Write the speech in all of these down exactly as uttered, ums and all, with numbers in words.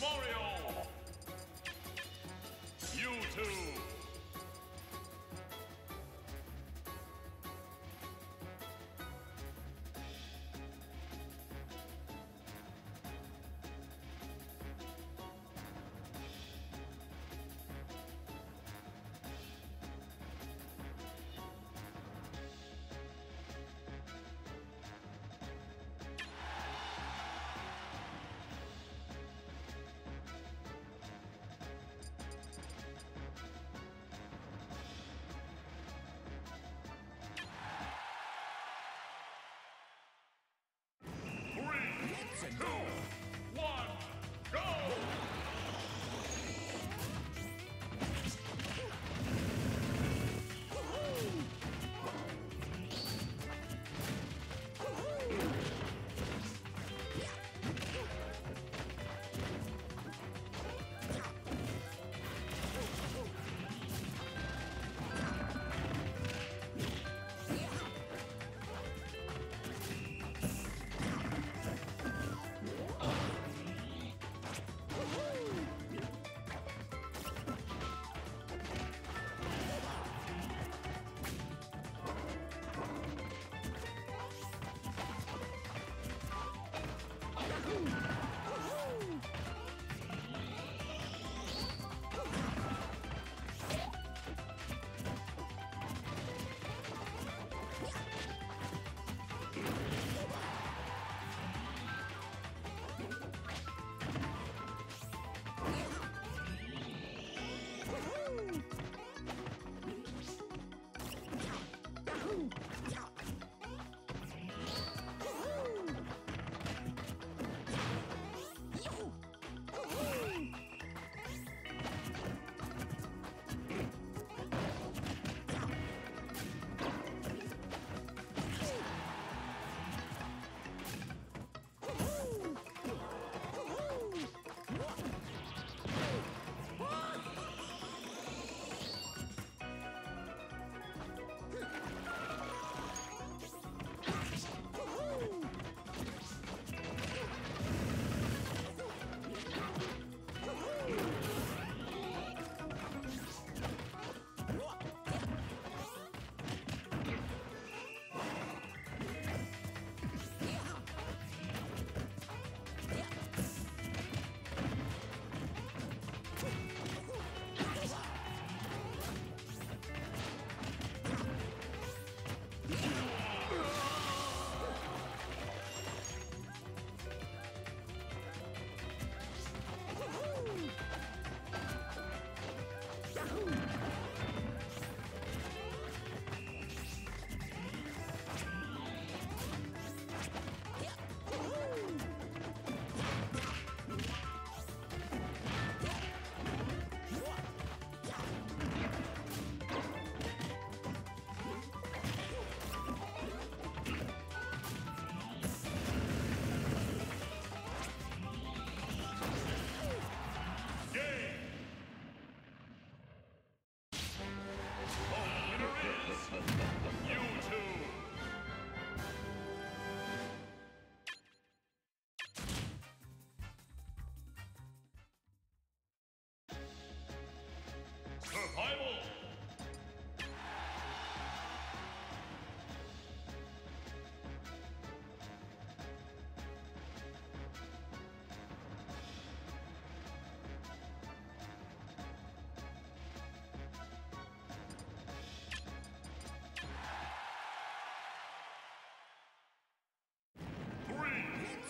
Mario! You too!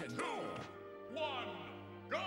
Two, one, go!